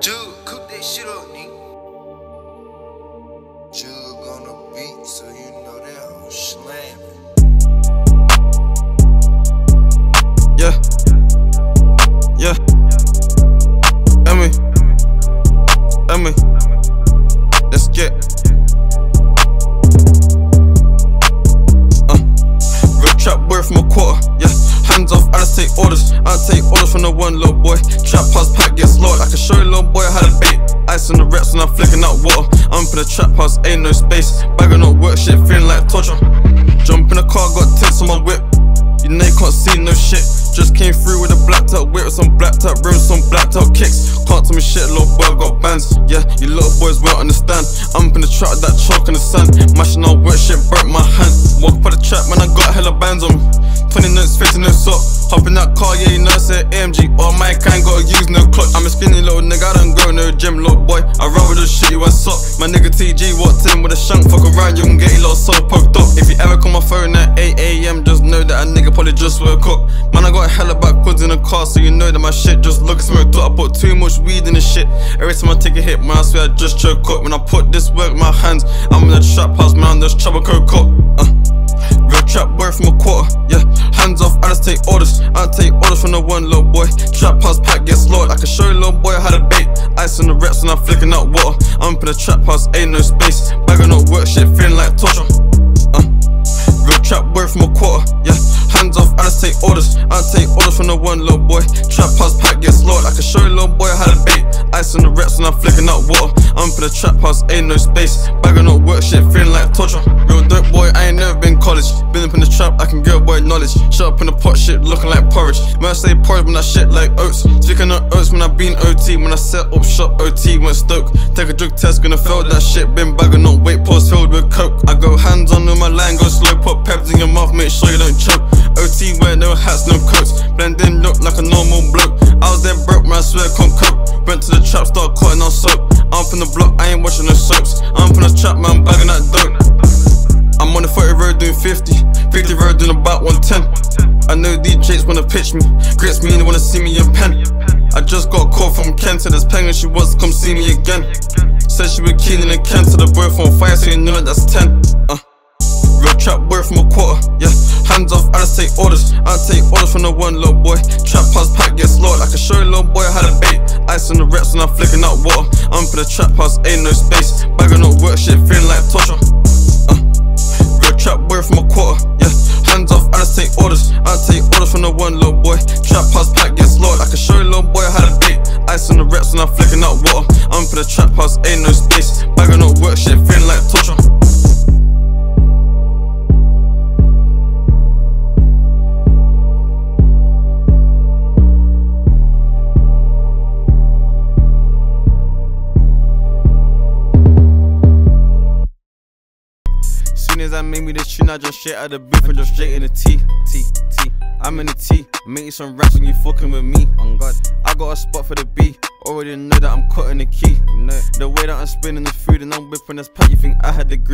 Dude, cook that shit up, nigga. Jug on the beat, so you know that whole slamming. Yeah. Yeah. Emmy. Let's get real trap boy from a quarter, yeah. Hands off, I just take orders. I don't take orders from no one little boy. Trap house pack gets slaughtered. I can show you little boy how to bait. Ice on the reps when I'm flicking out water. I'm in the trap house, ain't no space. Bagging up work shit, feeling like torture. Jump in the car, got tips on my whip. You know you can't see no shit. Just came through with a blacked out whip, some blacked out rims, some blacked out kicks. Can't tell me shit, little boy, I got bands. Yeah, you little boys won't understand. I'm in the trap, that chalk in the sand. Mashing out work shit, burnt my hand. Walk up the trap, man, I got hella bands on me. 20 notes, 50 notes up. Hop in that car, yeah, you know it's an AMG. All my kind, gotta use no clock. I'm a skinny little nigga, I don't go no gym, little boy. I run with the shit, you ain't suck. My nigga TG walked in with a shank, fuck around, you can get your little soul poked up. If you ever call my phone at 8 AM, just know that a nigga probably just woke up. Man, I got hella back goods in the car, so you know that my shit just looking smoked up. I put too much weed in the shit. Every time I take a hit, man, I swear I just choke up. When I put this work in my hands, I'm in a trap house, man, there's trouble coke up. Real trap boy from a quarter, yeah. Hands off, I just take orders. I don't take orders from no one little boy. Trap house pack gets slaughtered. I can show you little boy how to bait. Ice on the reps when I'm flicking out water. I'm in a trap house, ain't no space. Bagging up work shit, feeling like torture. Real trap boy from a quarter, yeah. Hands off, I just take orders. I don't take orders from no one little boy. Trap house pack gets slaughtered. I can show you little boy how to bait. Ice on the reps when I'm flicking out water. I'm in a trap house, ain't no space. Bagging up work shit, feeling like torture. Real dope boy, I ain't never been college. Been up in the trap, I can give boy knowledge. Shut up in the pot shit, looking like porridge. When I say porridge, when I shit like oats. Sticking on oats when I been OT. When I set up shop, OT went stoke. Take a drug test, gonna fail that shit. Been bagging up weight pause filled with coke. I go hands on with my line, go slow. Put peps in your mouth, make sure you don't choke. OT wear no hats, no coats. Blending look like a normal bloke. I was there broke, man, I swear can't cope. Went to the trap, start cutting on soap. I'm from the block, I ain't watching no soaps. I'm from the trap, man, bagging that dope. I'm on the 40 road doing 50, 50 road doing about 110. I know these chicks wanna pitch me, grits me and they wanna see me in pen. I just got a call from Ken, said there's penguin, she wants to come see me again. Said she was keen and Ken, said the boy from fire, so you know that that's 10. Real trap boy from a quarter, yeah. Hands off, I just take orders. I don't take orders from no one little boy. Trap house pack gets slaughtered. I can show you little boy how to bait. Ice on the reps when I'm flicking out water. I'm for the trap house, ain't no space. Bagging up work shit, feeling like torture. Real trap boy from a quarter, yeah. Hands off, I just take orders. I don't take orders from no one little boy. Trap house pack gets slaughtered. I can show you little boy how to bait. Ice on the reps when I'm flicking out water. I'm for the trap house, ain't no space. Bagging up work shit, feeling like torture. As I made me this tune, I just shit out the beef and just straight in the T. I'm in the T, making some raps when you fucking with me. On God, I got a spot for the B. Already know that I'm cutting the key. The way that I'm spinning the food and I'm whipping this pack, you think I had the grease?